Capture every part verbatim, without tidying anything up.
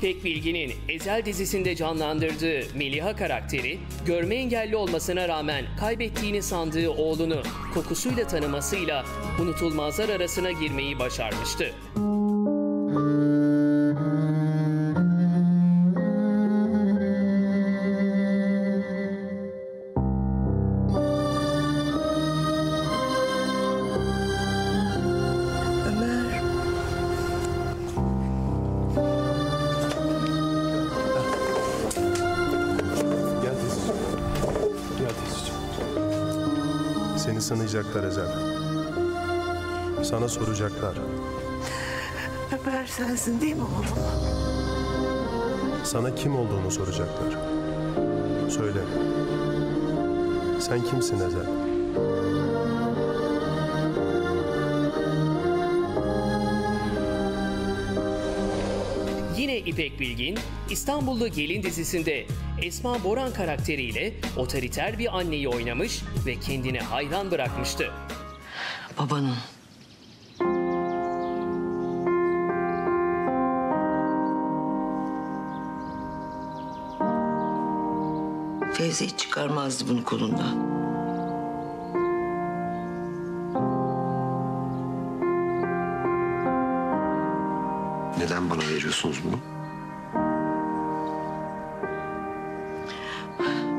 İpek Bilgin'in Ezel dizisinde canlandırdığı Meliha karakteri, görme engelli olmasına rağmen kaybettiğini sandığı oğlunu kokusuyla tanımasıyla unutulmazlar arasına girmeyi başarmıştı. Seni sınayacaklar Ezel. Sana soracaklar. Ömer sensin değil mi oğlum? Sana kim olduğunu soracaklar. Söyle. Sen kimsin Ezel? Yine İpek Bilgin, İstanbullu Gelin dizisinde Esma Boran karakteriyle otoriter bir anneyi oynamış ve kendine hayran bırakmıştı. Babanın. Fevzi hiç çıkarmazdı bunu kolundan. Neden bana veriyorsunuz bunu?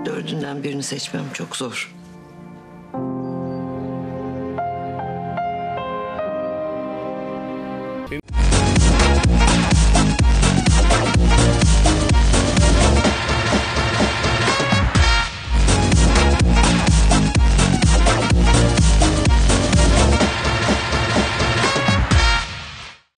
Dördünden birini seçmem çok zor.